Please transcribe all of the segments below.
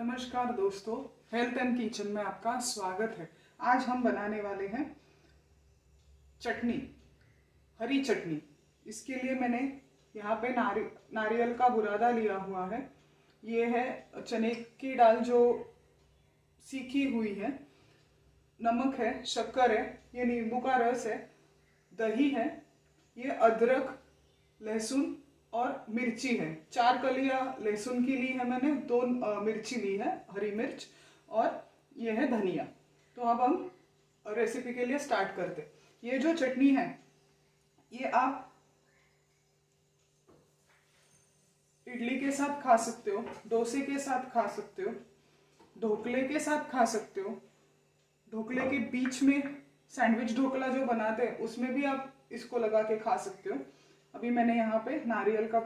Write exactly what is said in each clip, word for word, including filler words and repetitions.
नमस्कार दोस्तों, health and kitchen में आपका स्वागत है। आज हम बनाने वाले हैं चटनी, हरी चटनी। इसके लिए मैंने यहाँ पे नारि नारियल का बुरादा लिया हुआ है। ये है चने की दाल जो सीखी हुई है, नमक है, शक्कर है, ये नींबू का रस है, दही है, ये अदरक, लहसुन और मिर्ची है। चार कलियां लहसुन की ली है मैंने, दो मिर्ची ली है, हरी मिर्च, और ये है धनिया। तो अब हम रेसिपी के लिए स्टार्ट करते। ये जो चटनी है ये आप इडली के साथ खा सकते हो, डोसे के साथ खा सकते हो, ढोकले के साथ खा सकते हो। ढोकले के बीच में सैंडविच ढोकला जो बनाते हैं उसमें भी आप इसको लगा के खा सकते हो। अभी मैंने यहाँ पे नारियल का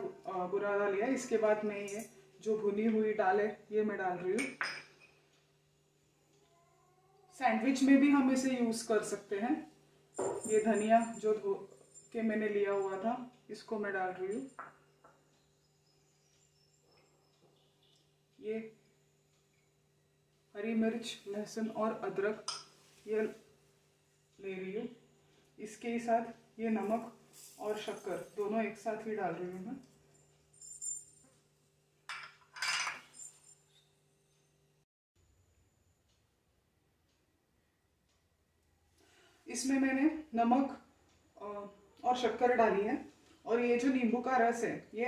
बुरादा लिया। इसके बाद मैं ये जो भुनी हुई दाल है ये मैं डाल रही हूँ। सैंडविच में भी हम इसे यूज कर सकते हैं। ये धनिया जो धो के मैंने लिया हुआ था इसको मैं डाल रही हूँ। ये हरी मिर्च, लहसुन और अदरक ये ले रही हूँ। इसके ही साथ ये नमक और शक्कर दोनों एक साथ ही डाल रही हूँ मैं। इसमें मैंने नमक और शक्कर डाली है। और ये जो नींबू का रस है, ये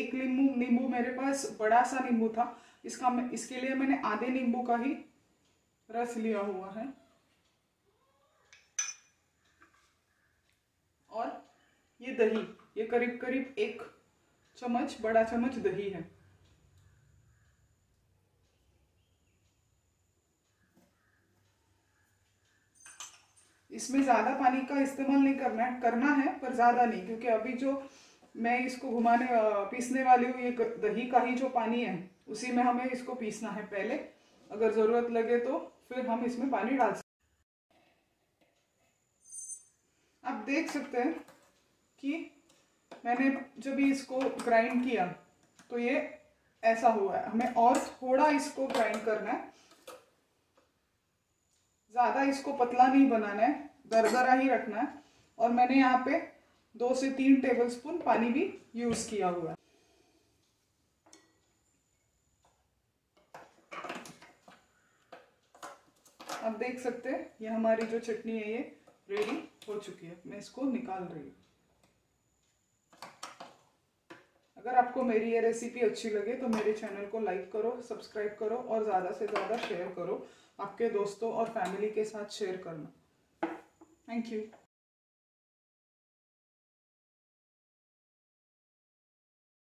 एक नींबू नींबू मेरे पास बड़ा सा नींबू था, इसका मैं इसके लिए मैंने आधे नींबू का ही रस लिया हुआ है। और ये दही, ये करीब करीब एक चम्मच, बड़ा चम्मच दही है। इसमें ज्यादा पानी का इस्तेमाल नहीं करना है, करना है पर ज्यादा नहीं, क्योंकि अभी जो मैं इसको घुमाने पीसने वाली हूँ ये दही का ही जो पानी है उसी में हमें इसको पीसना है। पहले अगर जरूरत लगे तो फिर हम इसमें पानी डाल सकते हैं। आप देख सकते हैं कि मैंने जब इसको ग्राइंड किया तो ये ऐसा हुआ है। हमें और थोड़ा इसको ग्राइंड करना है, ज़्यादा इसको पतला नहीं बनाना है, दरदरा ही रखना है। और मैंने यहाँ पे दो से तीन टेबलस्पून पानी भी यूज़ किया हुआ है। आप देख सकते हैं ये हमारी जो चटनी है ये रेडी हो चुकी है। मैं इसको निकाल रही हूँ। अगर आपको मेरी ये रेसिपी अच्छी लगे तो मेरे चैनल को लाइक करो, सब्सक्राइब करो और ज़्यादा से ज़्यादा शेयर करो। आपके दोस्तों और फैमिली के साथ शेयर करना। Thank you.